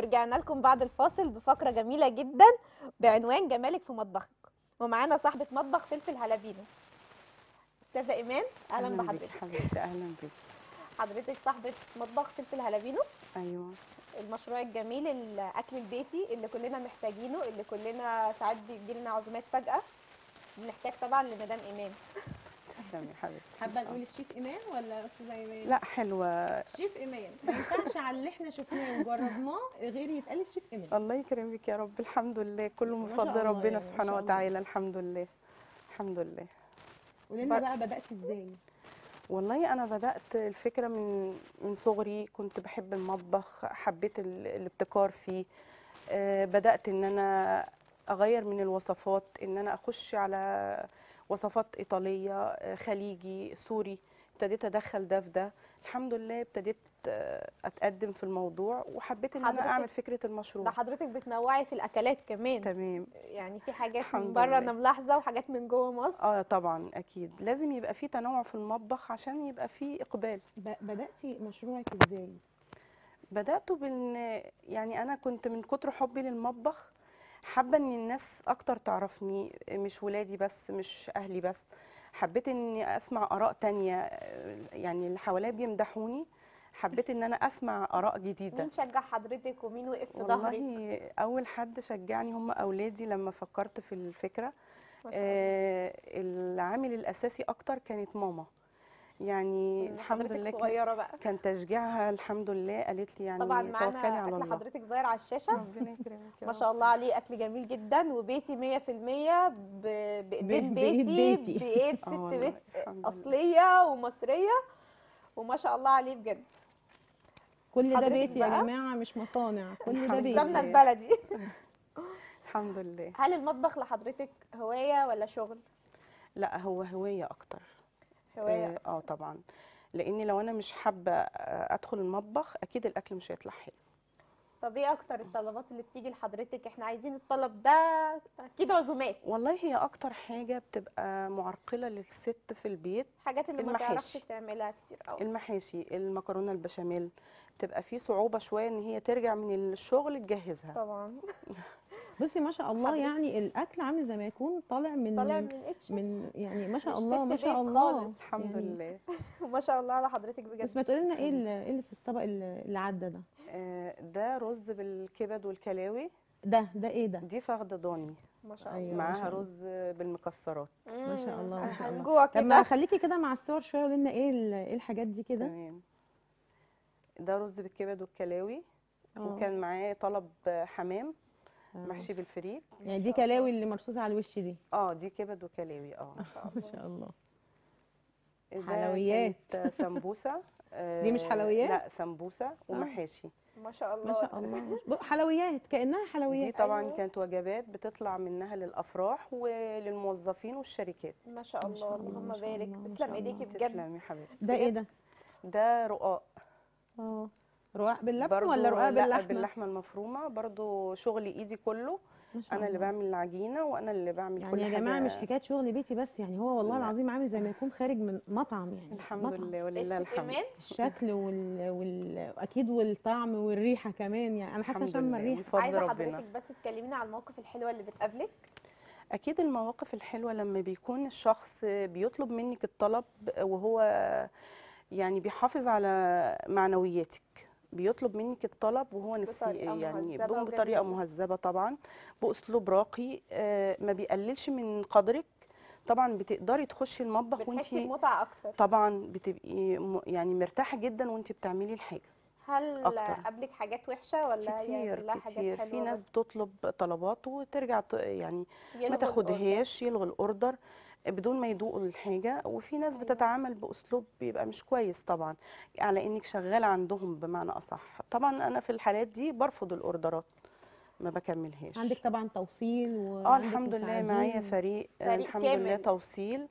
ورجعنا لكم بعد الفاصل بفقره جميله جدا بعنوان جمالك في مطبخك، ومعانا صاحبه مطبخ فلفل هالابينو. استاذه ايمان اهلا بحضرتك. حبيبتي اهلا بيكي. حضرتك صاحبه مطبخ فلفل هالابينو. ايوه، المشروع الجميل الاكل البيتي اللي كلنا محتاجينه، اللي كلنا ساعات بيجيلنا عزومات فجاه بنحتاج طبعا لمدام ايمان. تسلمي حبيبتي. حابه نقول الشيف ايمان ولا استاذه ايمان؟ لا حلوه شيف ايمان، ما ينفعش على اللي احنا شفناه وجربناه غير يتقال الشيف ايمان. الله يكرمك يا رب. الحمد لله كله من فضل ربنا سبحانه وتعالى. الحمد لله الحمد لله. ولنا بقى بداتي ازاي؟ والله انا بدات الفكره من صغري، كنت بحب المطبخ، حبيت الابتكار فيه. بدات ان انا اغير من الوصفات، ان انا اخش على وصفات ايطاليه، خليجي، سوري، ابتديت ادخل ده في ده. الحمد لله ابتديت اتقدم في الموضوع، وحبيت ان انا اعمل فكره المشروع ده. حضرتك بتنوعي في الاكلات كمان؟ تمام، يعني في حاجات من بره انا ملاحظه وحاجات من جوه مصر. طبعا اكيد لازم يبقى في تنوع في المطبخ عشان يبقى في اقبال. بداتي مشروعك ازاي؟ بداته يعني انا كنت من كتر حبي للمطبخ حابه ان الناس اكتر تعرفني، مش ولادي بس، مش اهلي بس. حبيت اني اسمع اراء تانية، يعني اللي حواليا بيمدحوني، حبيت ان انا اسمع اراء جديده. مين شجع حضرتك ومين وقف في ظهرك؟ والله اول حد شجعني هم اولادي لما فكرت في الفكره. العامل الاساسي اكتر كانت ماما، يعني الحمد لله صغيره بقى كان تشجيعها. الحمد لله قالت لي يعني طبعا معانا اكل حضرتك ظاهر على الشاشه. ربنا يكرمك. ما شاء الله عليه، اكل جميل جدا وبيتي 100% بايدين بيتي، بايد ست بيت اصليه ومصريه، وما شاء الله عليه بجد. كل ده بيتي يا جماعه، مش مصانع، كل ده بيتي، السمنه البلدي. الحمد لله. هل المطبخ لحضرتك هوايه ولا شغل؟ لا هو هوايه اكتر. هوايه؟ طبعا، لان لو انا مش حابه ادخل المطبخ اكيد الاكل مش هيطلع حلو. طب ايه اكتر الطلبات اللي بتيجي لحضرتك؟ احنا عايزين الطلب ده، اكيد عزومات. والله هي اكتر حاجه بتبقى معرقله للست في البيت حاجات اللي ما بتعرفش تعملها كتير قوي. المحاشي، المكرونه البشاميل، بتبقى في صعوبه شويه ان هي ترجع من الشغل تجهزها. طبعا. بصي ما شاء الله، يعني الاكل عامل زي ما يكون طالع من يعني ما شاء الله ما شاء الله خالص. الحمد لله. ما شاء الله على حضرتك بجد. بس ما تقولي لنا ايه اللي في الطبق اللي عدى ده؟ ده رز بالكبد والكلاوي. ده ايه ده؟ دي فخده ضاني ما شاء الله، معاها رز بالمكسرات. ما شاء الله ما شاء الله. جوع كده. طب ما خليكي كده مع الصور شويه، قولي لنا ايه الحاجات دي كده. تمام. ده رز بالكبد والكلاوي، وكان معاه طلب حمام محشي بالفريك. يعني دي كلاوي اللي مرصوصه على الوش دي؟ دي كبد وكلاوي. ما شاء الله. حلويات. سمبوسه. دي مش حلويات؟ لا سمبوسه ومحاشي. ما شاء الله ما شاء الله. حلويات كانها حلويات. دي طبعا كانت وجبات بتطلع منها للافراح وللموظفين والشركات. ما شاء الله، اللهم بارك. تسلم ايديكي بجد. تسلمي حبيبتي. ده ايه ده؟ ده رقاق. رقاق باللبن ولا رقاق باللحمه؟ لا باللحمه المفرومه. برضو شغل ايدي كله، انا اللي بعمل العجينه وانا اللي بعمل يعني كل حاجه. يعني يا جماعه مش حكايه شغل بيتي بس، يعني هو والله العظيم عامل زي ما يكون خارج من مطعم يعني. الحمد لله ولله الحمد. الشكل واكيد والطعم والريحه كمان، يعني انا حاسه شم الريحه. عايزه حضرتك بس تكلمينا على المواقف الحلوه اللي بتقابلك. اكيد المواقف الحلوه لما بيكون الشخص بيطلب منك الطلب وهو يعني بيحافظ على معنوياتك، بيطلب منك الطلب وهو نفسي يعني بطريقه مهذبه طبعا، باسلوب راقي، ما بيقللش من قدرك طبعا. بتقدري تخشي المطبخ وانت بتحسي بمتعه اكتر طبعا، بتبقي يعني مرتاحه جدا وانت بتعملي الحاجه. هل قابلك حاجات وحشه ولا كتير؟ يعني كتير حاجات. في ناس بتطلب طلبات وترجع يعني ما تاخدهاش، يلغي الاوردر بدون ما يدوقوا الحاجه، وفي ناس بتتعامل باسلوب بيبقى مش كويس طبعا، على انك شغاله عندهم بمعنى اصح. طبعا انا في الحالات دي برفض الاوردرات، ما بكملهاش. عندك طبعا توصيل و الحمد لله معايا فريق الحمد لله توصيل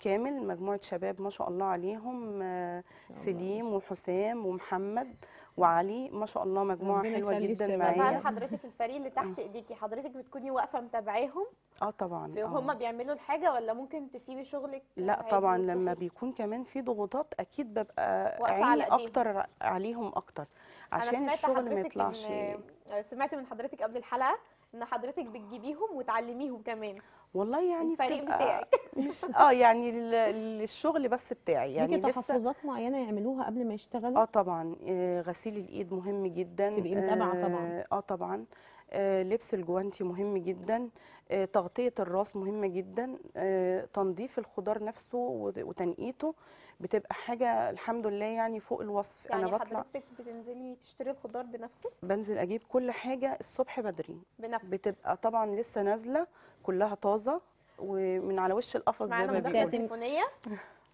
كامل، مجموعه شباب ما شاء الله عليهم. سليم وحسام ومحمد وعلي، ما شاء الله مجموعه حلوه جدا معايا. طبعا حضرتك الفريق اللي تحت ايديكي حضرتك بتكوني واقفه متابعاهم؟ طبعا. هم بيعملوا الحاجه ولا ممكن تسيبي شغلك؟ لا طبعا لما بيكون كمان في ضغوطات اكيد ببقى عيني اكتر عليهم اكتر، عشان الشغل ما يطلعش. سمعت من حضرتك قبل الحلقه ان حضرتك بتجيبيهم وتعلميهم كمان. والله يعني الفريق بتاعي مش يعني الشغل بس بتاعي يعني لسه تحفظات معينه يعملوها قبل ما يشتغلوا. طبعا غسيل الايد مهم جدا، تبقي متابعه طبعا. طبعا لبس الجوانتي مهم جدا، تغطيه الراس مهمه جدا، تنظيف الخضار نفسه وتنقيته بتبقى حاجه الحمد لله يعني فوق الوصف. يعني انا بطلع. حضرتك بتنزلي تشتري الخضار بنفسك؟ بنزل اجيب كل حاجه الصبح بدري بنفسك، بتبقى طبعا لسه نازله كلها طازه ومن على وش القفص زي ما بيقولوا. معانا مدام تليفونيه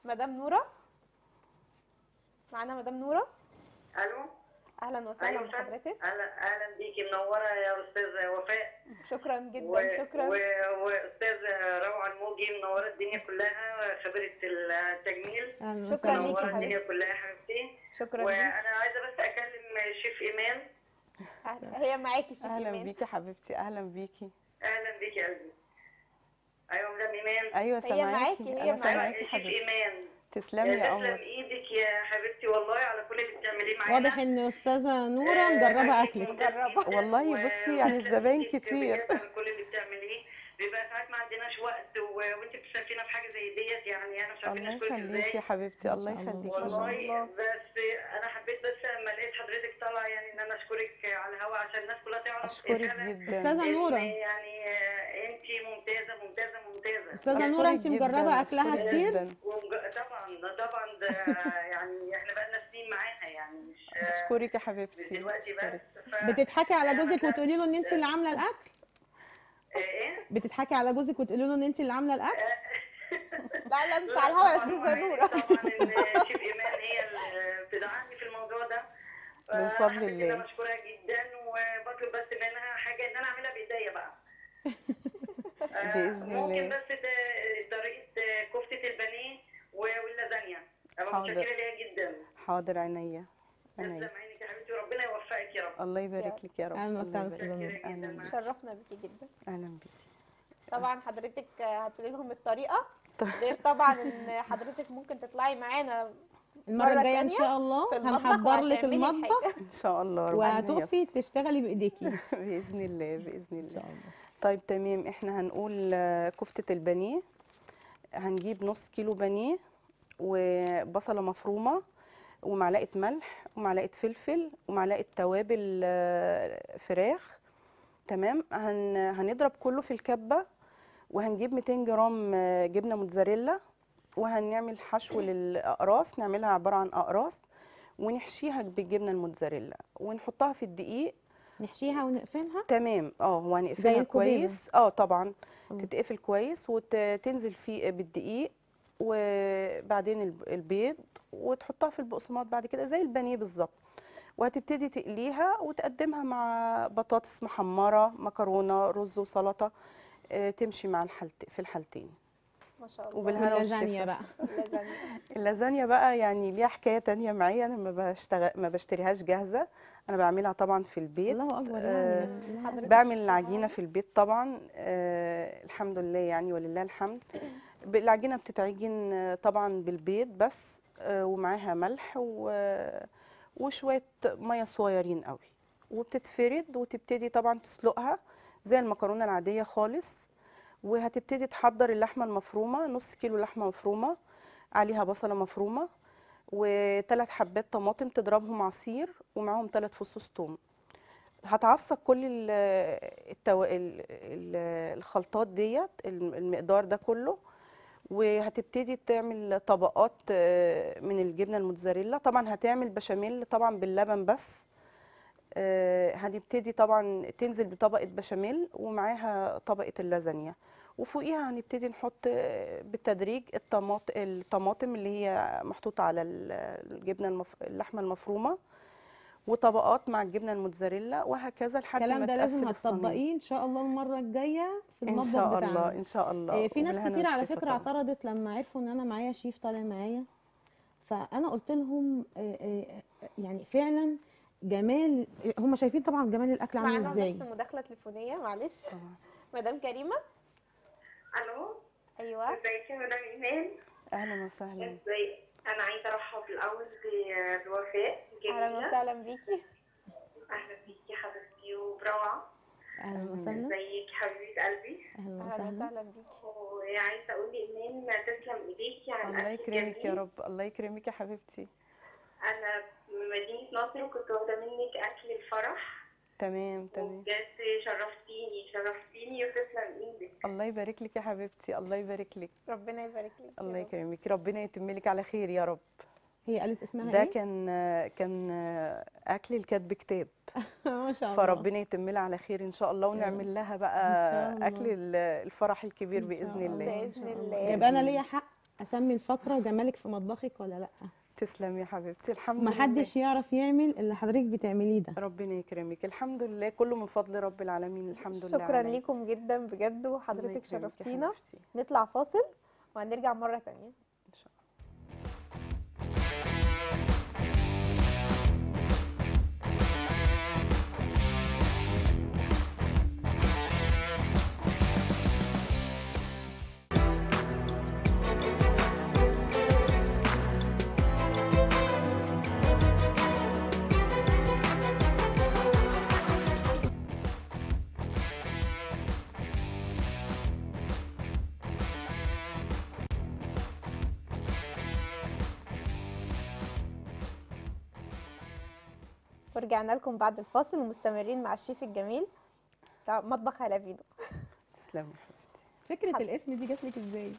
مدام نورا. معانا مدام نورا. الو اهلا وسهلا بحضرتك. اهلا بيكي، منوره يا استاذه وفاء. شكرا جدا شكرا. واستاذه روعه الموجي منوره الدنيا كلها، خبيره التجميل. شكرا ليكي منوره الدنيا كلها حبيبتي. شكرا. وانا عايزه بس اكلم شيف ايمان. هي معاكي شيف ايمان. اهلا بيكي حبيبتي. اهلا بيكي. اهلا بيكي قلبي. ايوه مدام ايمان. ايوه سامعاكي. هي معاكي شيف ايمان. تسلمي يا قمر. تسلم ايدك يا حبيبتي والله على كل اللي بتعمليه معانا. واضح ان استاذه نوره مجربه اكلك. مجربه والله. بصي يعني الزباين كتير. على كل اللي بتعمليه بيبقى ساعات ما عندناش وقت وانت بتشاركينا في حاجه زي ديت، يعني انا مش عارفه اشكرك ازاي. الله يخليكي يا حبيبتي. الله يخليكي والله. بس انا حبيت بس لما لقيت حضرتك طالعه يعني ان انا اشكرك على الهوا عشان الناس كلها تعرف. اشكرك جدا استاذه نوره. يعني انت ممتازه ممتازه ممتازه استاذه نوره. انت مجربه اكلها كتير طبعا طبعا. ده يعني احنا بقالنا سنين معاها يعني. مش اشكرك يا حبيبتي دلوقتي بس. بتضحكي على جوزك وتقولي له ان انت اللي عامله الاكل؟ ايه بتضحكي على جوزك وتقولي له ان انت اللي عامله الاكل؟ لا مش على الهوا يا استاذه نوره. طبعا ان شيف ايمان هي اللي بتدعمني في الموضوع ده من فضل الله. انا مشكوره جدا وبطلب بس منها حاجه ان انا اعملها بايديا بقى باذن الله. ممكن بس طريقه كفته البانيه واللازانيا. انا متشكره ليها جدا. حاضر عينيا. تسلم عينك يا حبيبتي وربنا يوفقك يا رب. الله يبارك لك يا رب. اهلا وسهلا. شرفنا بيكي جدا. اهلا بيكي. طبعا حضرتك هتقولي لهم الطريقه غير طبعا ان حضرتك ممكن تطلعي معانا المره الجايه ان شاء الله. هنحضر لك المطبخ ان شاء الله وهتقفي تشتغلي بايديكي باذن الله. باذن الله. طيب تمام. احنا هنقول كفته البانيه. هنجيب نص كيلو بانيه وبصله مفرومه ومعلقه ملح ومعلقه فلفل ومعلقه توابل فراخ. تمام. هنضرب كله في الكبه. وهنجيب 200 جرام جبنه موتزاريلا. وهنعمل حشو للاقراص، نعملها عباره عن اقراص ونحشيها بالجبنه الموتزاريلا ونحطها في الدقيق. نحشيها ونقفلها. تمام. هو هنقفلها كويس. طبعا تتقفل كويس وتنزل فيه بالدقيق وبعدين البيض وتحطها في البقسماط بعد كده زي البانيه بالظبط. وهتبتدي تقليها وتقدمها مع بطاطس محمره، مكرونه، رز وسلطه. تمشي مع في الحالتين ما شاء الله. وبالهنا والشفا بقى. اللازانيا بقى يعني ليها حكايه ثانيه معايا. انا ما بشتريهاش جاهزه، انا بعملها طبعا في البيت. الله اكبر. بعمل العجينه في البيت طبعا. الحمد لله يعني ولله الحمد. العجينه بتتعجن طبعا بالبيض بس ومعاها ملح وشويه ميه صغيرين قوي وبتتفرد. وتبتدي طبعا تسلقها زي المكرونه العاديه خالص. وهتبتدي تحضر اللحمه المفرومه. نص كيلو لحمه مفرومه عليها بصله مفرومه وثلاث حبات طماطم تضربهم عصير ومعاهم 3 فصوص ثوم. هتعصق كل الخلطات ديت المقدار ده كله. وهتبتدي تعمل طبقات من الجبنه الموتزاريلا. طبعا هتعمل بشاميل طبعا باللبن بس. هنبتدي طبعا تنزل بطبقه بشاميل ومعاها طبقه اللازانيا. وفوقيها هنبتدي نحط بالتدريج الطماطم اللي هي محطوطه على الجبنه اللحمه المفرومه. وطبقات مع الجبنه الموتزاريلا وهكذا لحد ما تقفل الصينيه. الكلام ده لازم هتطبقيه ان شاء الله المره الجايه في المطبخ بتاعنا ان شاء الله. ان شاء الله. في ناس كتير على فكره اعترضت لما عرفوا ان انا معايا شيف طالع معايا. فانا قلت لهم يعني فعلا جمال. هم شايفين طبعا جمال الاكل عامل ازاي. معانا بس مداخله تليفونيه معلش. مدام كريمه. الو ايوه. ازيك يا مدام ايمان؟ اهلا وسهلا. ازيك؟ انا عايزه ارحب الاول بوفاء. اهلا وسهلا بيكي. اهلا بيكي حبيبتي وبروعه. اهلا وسهلا. ازيك حبيبه قلبي؟ اهلا وسهلا بيكي. وعايزه اقول ايمان تسلم ايديكي على الله يكرمك يا رب. الله يكرمك يا حبيبتي. انا من مدينه ناصر وكنت واخده منك اكل الفرح. تمام. بجد شرفتيني وتسلم ايدك. الله يبارك لك يا حبيبتي. الله يبارك لك. ربنا يبارك لك. الله يكرمك. ربنا يتم لك على خير يا رب. هي قالت اسمها ده ايه؟ ده كان اكل الكاتب كتاب. ما شاء الله. فربنا يتم لها على خير ان شاء الله، ونعمل لها بقى اكل الفرح الكبير باذن الله. باذن الله. يبقى انا ليا حق اسمي الفقره جمالك في مطبخك ولا لا؟ تسلمي يا حبيبتي. الحمد لله محدش يعرف يعمل اللي حضرتك بتعمليه ده. ربنا يكرمك. الحمد لله كله من فضل رب العالمين. الحمد لله. شكرا ليكم جدا بجد، وحضرتك شرفتينا. نطلع فاصل وهنرجع مره ثانيه. ورجعنا لكم بعد الفاصل ومستمرين مع الشيف الجميل بتاع مطبخ هالابينو. تسلمي يا حبيبتي. فكره الاسم دي جات لك ازاي؟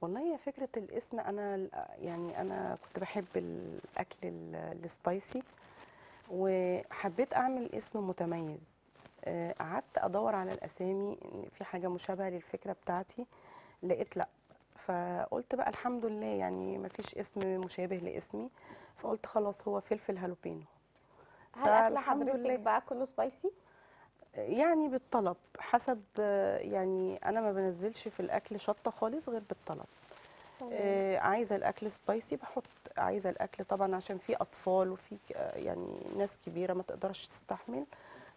والله يا فكره الاسم، انا يعني انا كنت بحب الاكل السبايسي وحبيت اعمل اسم متميز. قعدت ادور على الاسامي في حاجه مشابهه للفكره بتاعتي، لقيت لا، فقلت بقى الحمد لله يعني ما فيش اسم مشابه لاسمي، فقلت خلاص هو فلفل هالابينو. هل أكل حضرتك بقى كله سبايسي؟ يعني بالطلب، حسب يعني أنا ما بنزلش في الأكل شطة خالص غير بالطلب. عايزة الأكل سبايسي بحط، عايزة الأكل طبعا عشان في أطفال وفي يعني ناس كبيرة ما تقدرش تستحمل،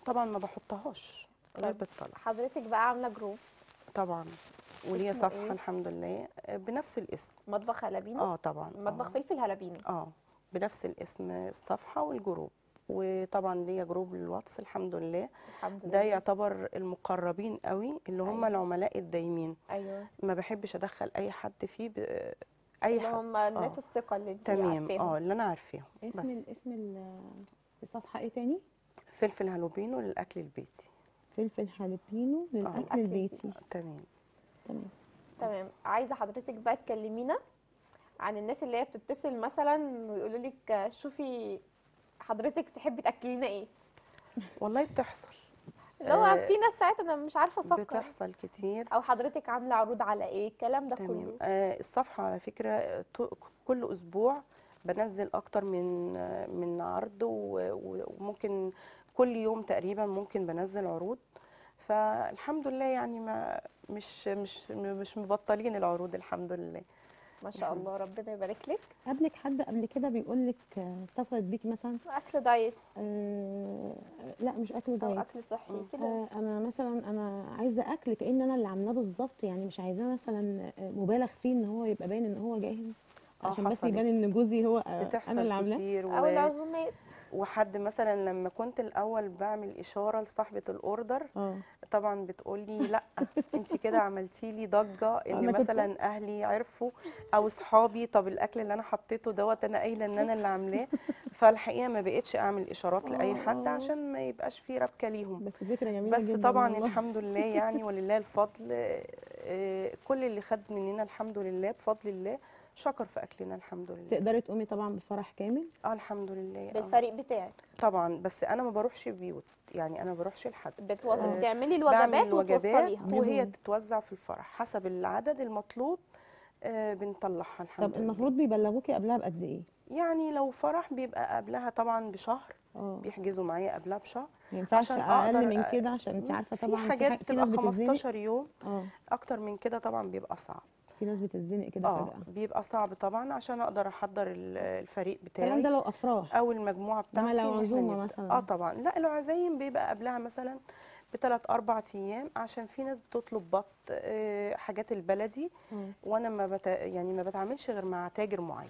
طبعا ما بحطهاش غير بالطلب. حضرتك بقى عاملة جروب؟ طبعا، وليا صفحة إيه؟ الحمد لله بنفس الاسم مطبخ هالابينو. طبعا مطبخ فلفل هالابينو بنفس الاسم الصفحة والجروب، وطبعا ليا جروب للواتس الحمد لله. ده يعتبر المقربين قوي اللي هم العملاء الدايمين. ما بحبش ادخل اي حد فيه، اي حد هم الناس الثقه اللي انت عارفاهم. تمام اللي انا عارفاهم. اسم الصفحه ايه تاني؟ فلفل هالابينو للاكل البيتي. فلفل هالابينو للاكل البيتي. تمام. عايزه حضرتك بقى تكلمينا عن الناس اللي هي بتتصل مثلا ويقولوا لك شوفي حضرتك تحبي تاكلي لنا ايه؟ والله بتحصل. لو في ناس ساعات انا مش عارفه افكر. بتحصل كتير. او حضرتك عامله عروض على ايه؟ الكلام ده كله. الصفحه على فكره كل اسبوع بنزل اكتر من عرض، وممكن كل يوم تقريبا ممكن بنزل عروض، فالحمد لله يعني ما مش مبطلين العروض الحمد لله. ما شاء الله ربنا يبارك لك. قبلك حد قبل كده بيقول لك اتصلت بيك مثلا اكل دايت؟ لا مش اكل دايت، اكل صحي كده. انا مثلا انا عايزه اكل كأن انا اللي عاملاه بالظبط، يعني مش عايزاه مثلا مبالغ فيه ان هو يبقى باين ان هو جاهز، عشان بس يبان ان جوزي هو انا اللي عاملاه. او العزومات، وحد مثلا لما كنت الاول بعمل اشاره لصاحبه الاوردر طبعا بتقول لي لا انت كده عملتي لي ضجه، ان مثلا اهلي عرفوا او اصحابي، طب الاكل اللي انا حطيته دوت انا قايله ان انا اللي عاملاه. فالحقيقه ما بقتش اعمل اشارات لاي حد عشان ما يبقاش في ربكه ليهم. بس فكره جميله جدا. بس طبعا الله. الحمد لله يعني ولله الفضل، كل اللي خد مننا الحمد لله بفضل الله شكر في اكلنا الحمد لله. تقدري تقومي طبعا بفرح كامل؟ الحمد لله بالفريق بتاعك طبعا. بس انا ما بروحش بيوت، يعني انا ما بروحش لحد، بتعملي الوجبات وتوصليها وهي تتوزع في الفرح حسب العدد المطلوب. بنطلعها الحمد لله. طب المفروض بيبلغوكي قبلها بقد ايه؟ يعني لو فرح بيبقى قبلها طبعا بشهر، بيحجزوا معايا قبلها بشهر. ما ينفعش اقل من كده عشان انت عارفه طبعا في حاجات بتبقى 15 يوم. اكتر من كده طبعا بيبقى صعب، في ناس بتتزنق كده فجأة. بيبقى صعب طبعا عشان اقدر احضر الفريق بتاعي. الكلام ده لو افراح او المجموعه بتاعتي. لو عزومه مثلا طبعا لا، العزايم بيبقى قبلها مثلا بثلاث اربع ايام، عشان في ناس بتطلب بط حاجات البلدي، وانا ما بتعاملش غير مع تاجر معين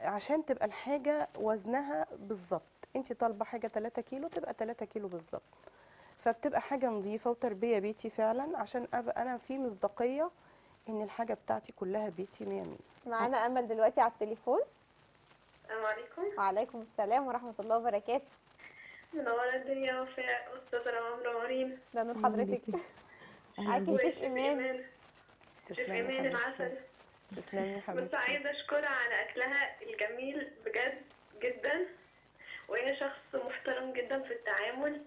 عشان تبقى الحاجه وزنها بالظبط. انت طالبه حاجه 3 كيلو تبقى 3 كيلو بالظبط، فبتبقى حاجه نظيفه وتربيه بيتي فعلا، عشان ابقى انا في مصداقيه ان الحاجه بتاعتي كلها بيتي 100%. معانا امل دلوقتي على التليفون. السلام عليكم. وعليكم السلام ورحمه الله وبركاته. منوره الدنيا وفاء استاذه رمضان مريم. ده نور حضرتك. معاكي شيف ايمان. شيف ايمان العسل. تسلمي يا حبيبتي. بس عايزه اشكرها على اكلها الجميل بجد جدا، وهي شخص محترم جدا في التعامل،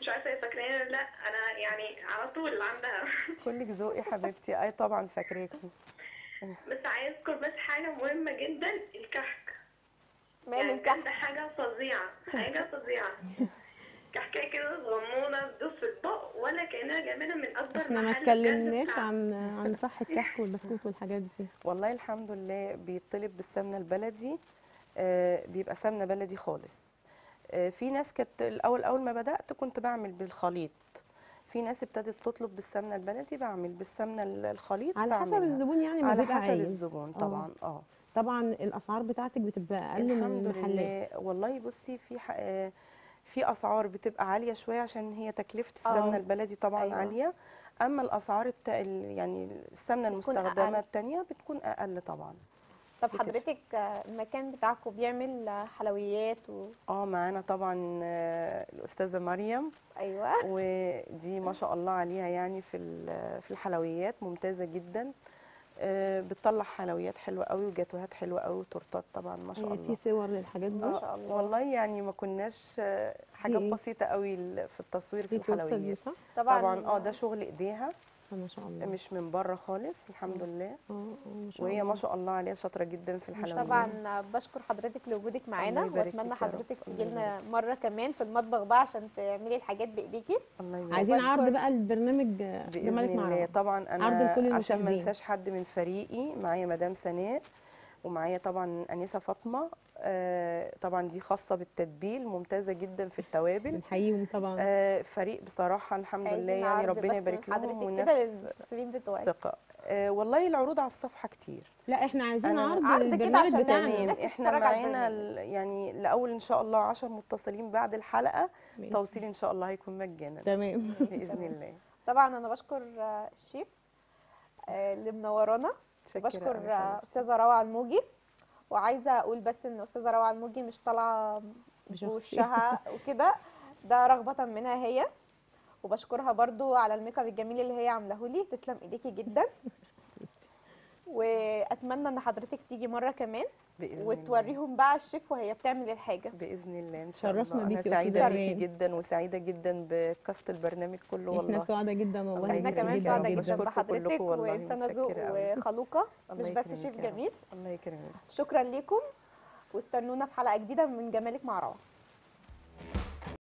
مش عارفه هي فاكراني ولا لا، انا يعني على طول عندها. كلك ذوق يا حبيبتي. اي طبعا فاكراكي. بس عايزه اذكر بس حاجه مهمه جدا، الكحك. مال يعني الكحك؟ حاجه فظيعه، حاجه فظيعه. كحكه كده صغنونه تدوب في البق ولا كانها جايبينها من اكبر محل. احنا ما اتكلمناش عن صح الكحك والبسكوت والحاجات دي. والله الحمد لله بيطلب بالسمنه البلدي، بيبقى سمنه بلدي خالص. في ناس كانت الاول، اول ما بدات كنت بعمل بالخليط، في ناس ابتدت تطلب بالسمنه البلدي، بعمل بالسمنه الخليط على حسب الزبون، يعني على حسب الزبون طبعا. طبعا الاسعار بتاعتك بتبقى اقل من المحلات. والله بصي، في اسعار بتبقى عاليه شويه عشان هي تكلفه السمنه البلدي طبعا عاليه، اما الاسعار يعني السمنه المستخدمه الثانيه بتكون اقل طبعا. طب حضرتك المكان بتاعكم بيعمل حلويات و... معانا طبعا الاستاذه مريم. ايوه، ودي ما شاء الله عليها، يعني في الحلويات ممتازه جدا، بتطلع حلويات حلوه قوي وجاتوهات حلوه قوي وتورتات طبعا ما شاء الله. في صور للحاجات دي ما شاء الله. والله يعني ما كناش حاجات بسيطه قوي في التصوير في الحلويات طبعا. ده شغل ايديها ما شاء الله، مش من بره خالص الحمد لله. وهي ما شاء الله عليها شاطره جدا في الحلويات. طبعا بشكر حضرتك لوجودك معانا، واتمنى حضرتك تيجي لنا مره كمان في المطبخ بقى عشان تعملي الحاجات بايديكي. الله يبارك. عايزين عرض بقى البرنامج باذن الله طبعا. انا عشان ما انساش حد من فريقي، معايا مدام سناء، ومعايا طبعا أنيسة فاطمة، طبعا دي خاصة بالتتبيل، ممتازة جدا في التوابل. بنحييهم طبعا. فريق بصراحة الحمد لله، يعني ربنا يبارك لهم، والناس ثقة. والله العروض على الصفحة كتير. لا احنا عايزين عرض كده عشان تمام. احنا معانا يعني لأول ان شاء الله 10 متصلين بعد الحلقة، توصيل ان شاء الله هيكون مجانا. تمام بإذن الله. طبعا انا بشكر الشيف اللي منورانا، بشكر استاذه روعة الموجي. وعايزه اقول بس ان استاذه روعة الموجي مش طالعه بوشها وكده، ده رغبه منها هي. وبشكرها برضو على الميك اب الجميل اللي هي عاملاه لي، تسلم ايديكي جدا. واتمنى ان حضرتك تيجي مره كمان وتوريهم بقى الشيف وهي بتعمل الحاجه باذن الله. ان شاء الله. انا سعيده بيكي جدا، وسعيده جدا بكاست البرنامج كله. والله احنا سعاده جدا، والله احنا كمان سعاده جدا بحضرتك، وانسانه ذوق وخلوقه، مش بس شيف جميل. الله يكرمك. شكرا ليكم، واستنونا في حلقه جديده من جمالك مع روعة.